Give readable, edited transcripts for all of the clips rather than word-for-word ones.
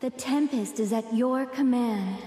The Tempest is at your command.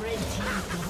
Red team.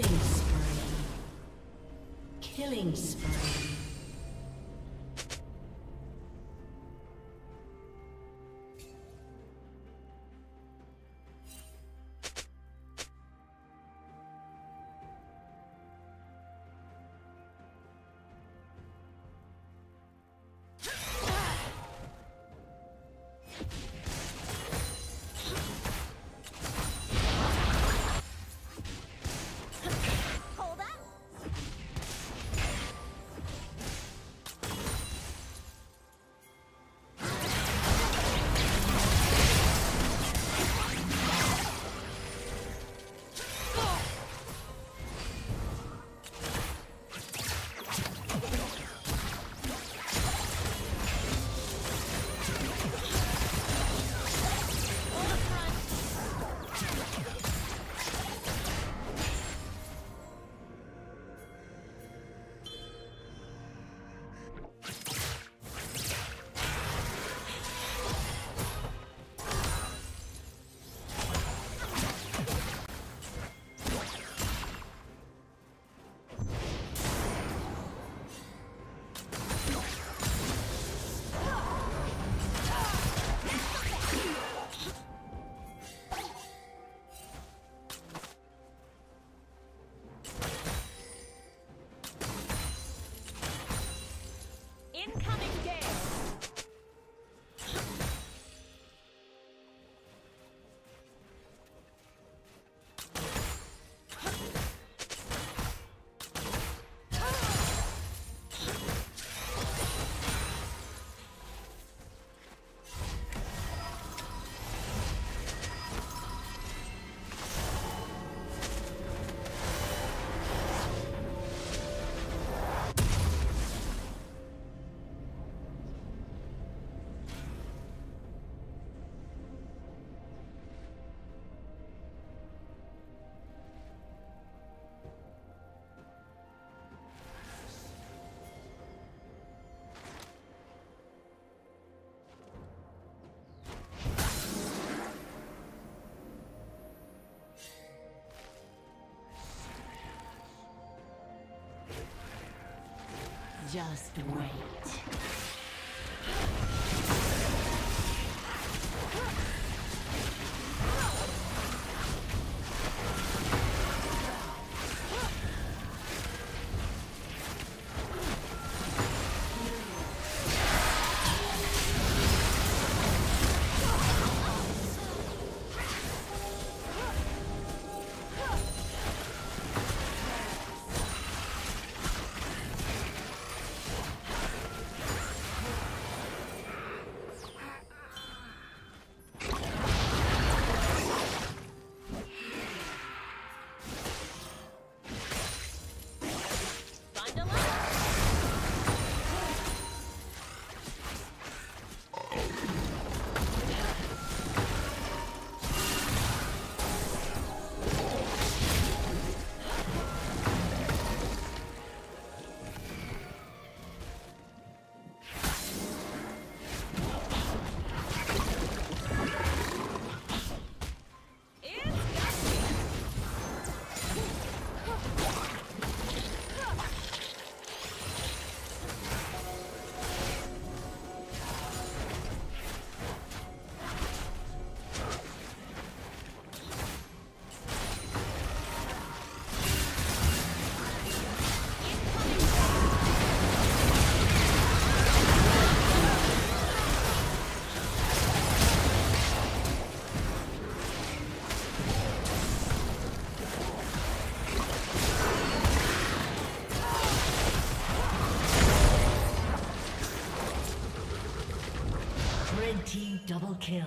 Killing spree. Killing spree. Just wait. Double kill.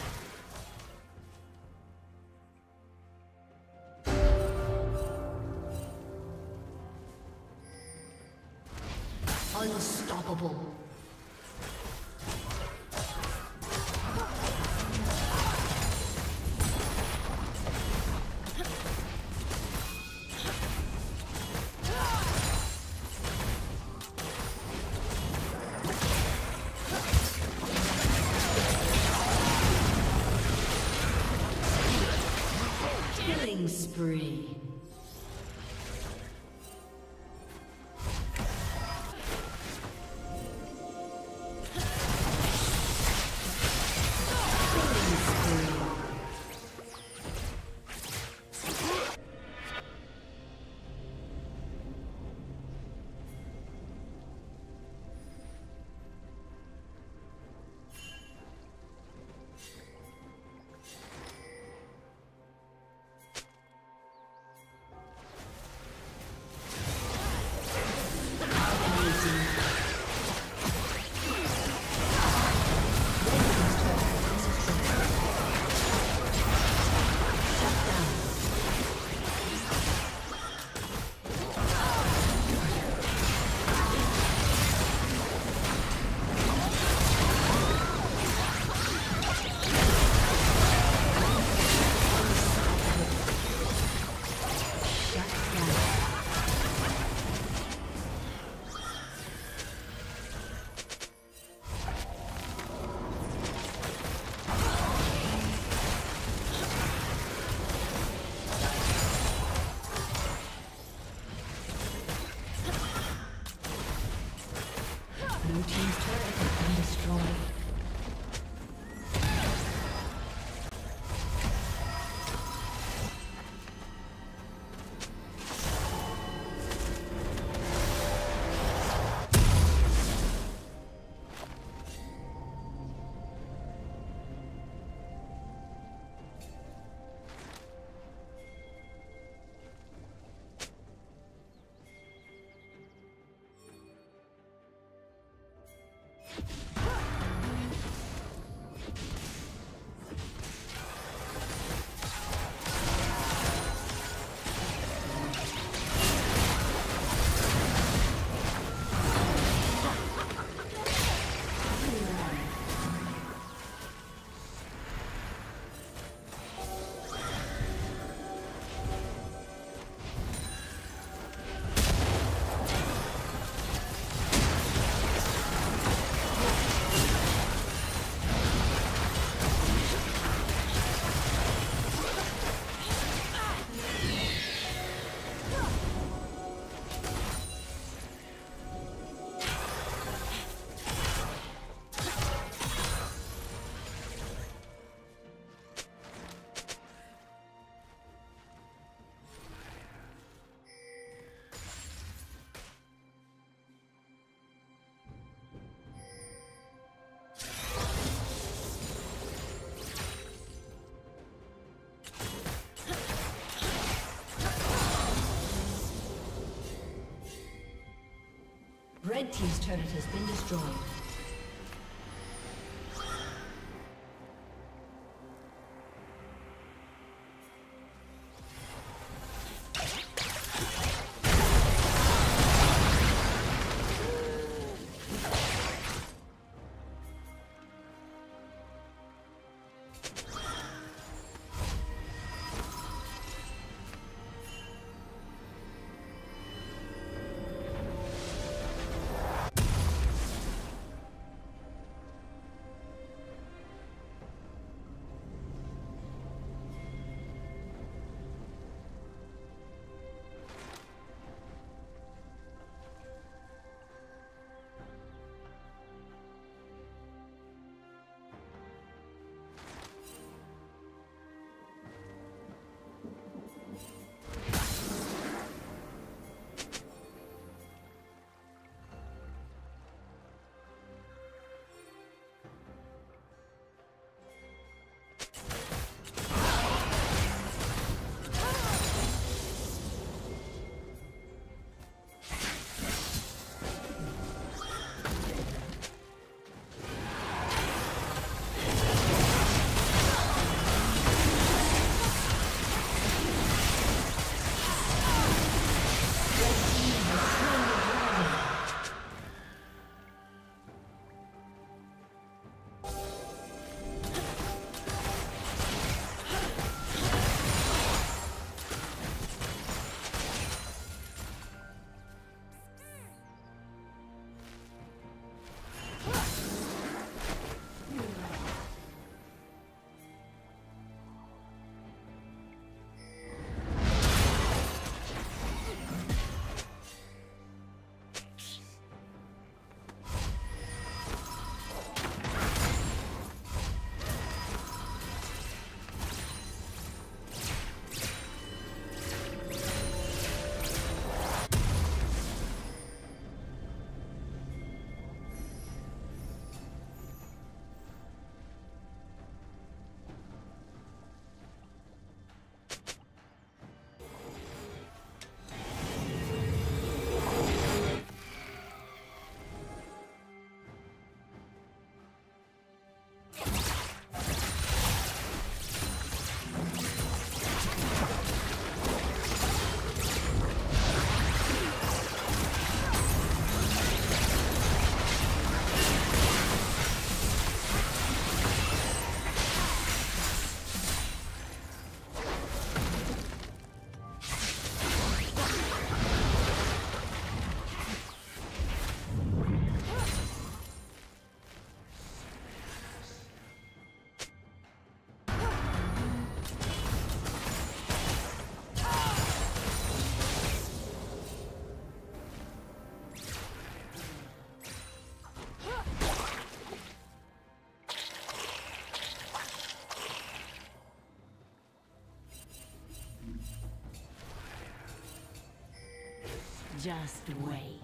Unstoppable. Spree. Blue team's turret has been destroyed. Red team's turret has been destroyed. Just wait.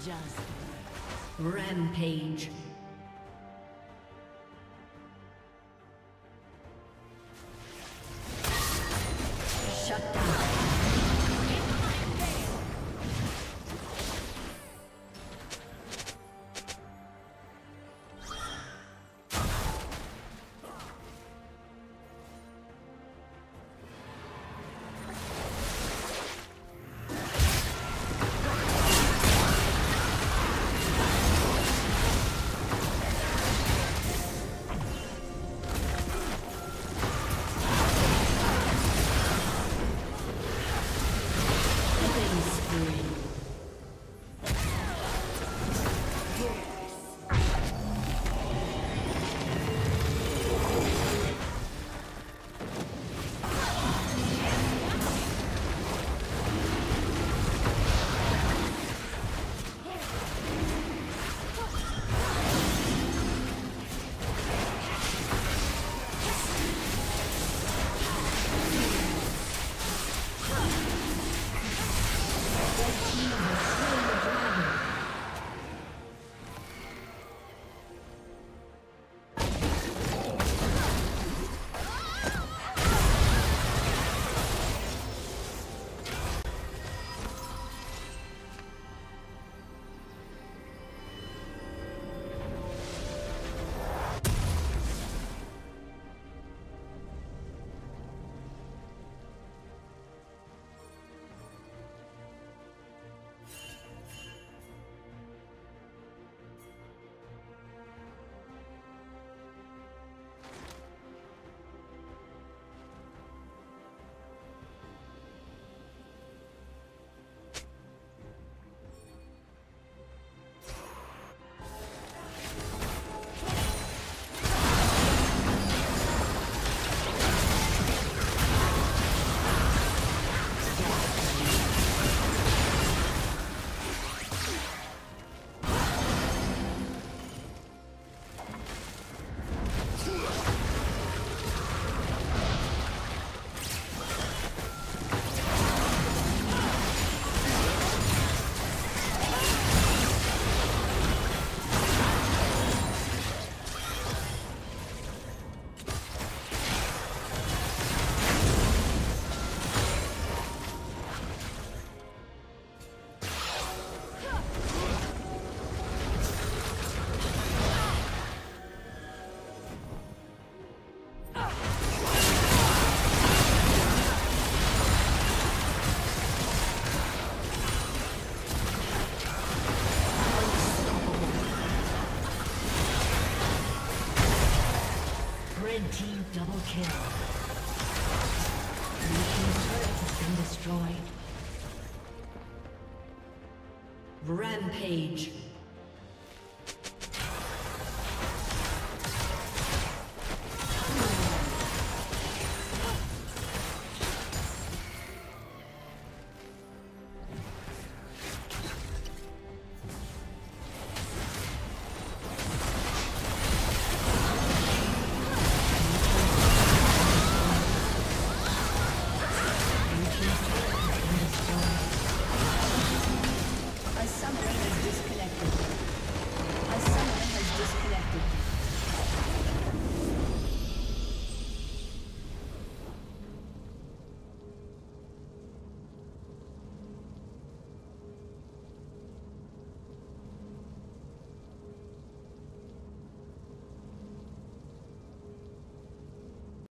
Just rampage. Double kill. Mission turret has been destroyed. Rampage.